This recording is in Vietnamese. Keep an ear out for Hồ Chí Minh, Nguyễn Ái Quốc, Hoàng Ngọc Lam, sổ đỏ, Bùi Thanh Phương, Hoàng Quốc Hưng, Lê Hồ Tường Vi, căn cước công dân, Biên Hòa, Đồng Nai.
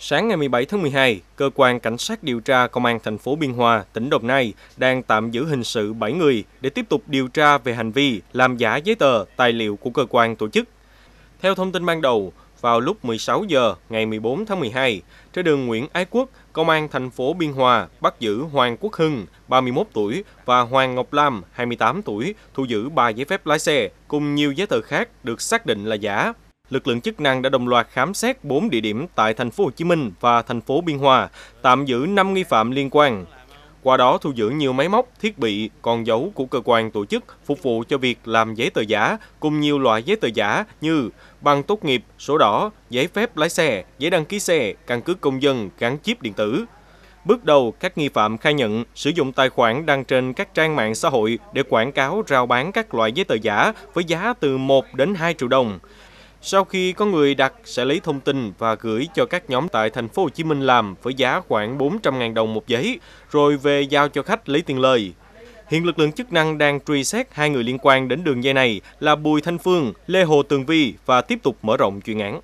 Sáng ngày 17 tháng 12, Cơ quan Cảnh sát điều tra Công an thành phố Biên Hòa, tỉnh Đồng Nai đang tạm giữ hình sự 7 người để tiếp tục điều tra về hành vi làm giả giấy tờ, tài liệu của cơ quan tổ chức. Theo thông tin ban đầu, vào lúc 16 giờ ngày 14 tháng 12, trên đường Nguyễn Ái Quốc, Công an thành phố Biên Hòa bắt giữ Hoàng Quốc Hưng, 31 tuổi và Hoàng Ngọc Lam, 28 tuổi, thu giữ 3 giấy phép lái xe cùng nhiều giấy tờ khác được xác định là giả. Lực lượng chức năng đã đồng loạt khám xét 4 địa điểm tại thành phố Hồ Chí Minh và thành phố Biên Hòa, tạm giữ 5 nghi phạm liên quan. Qua đó thu giữ nhiều máy móc, thiết bị, con dấu của cơ quan tổ chức phục vụ cho việc làm giấy tờ giả cùng nhiều loại giấy tờ giả như bằng tốt nghiệp, sổ đỏ, giấy phép lái xe, giấy đăng ký xe, căn cước công dân gắn chip điện tử. Bước đầu, các nghi phạm khai nhận sử dụng tài khoản đăng trên các trang mạng xã hội để quảng cáo rao bán các loại giấy tờ giả với giá từ 1 đến 2 triệu đồng. Sau khi có người đặt sẽ lấy thông tin và gửi cho các nhóm tại thành phố Hồ Chí Minh làm với giá khoảng 400.000 đồng một giấy, rồi về giao cho khách lấy tiền lời. Hiện lực lượng chức năng đang truy xét 2 người liên quan đến đường dây này là Bùi Thanh Phương, Lê Hồ Tường Vi và tiếp tục mở rộng chuyên án.